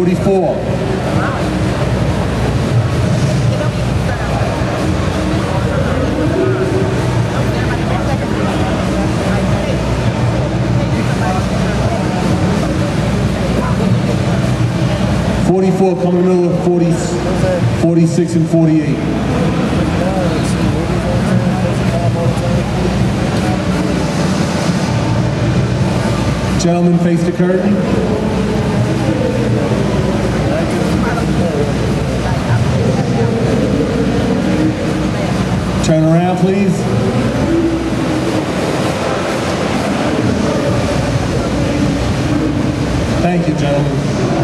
44. Coming over 40, 46 and 48. Gentlemen, face the curtain. Turn around, please. Thank you, gentlemen.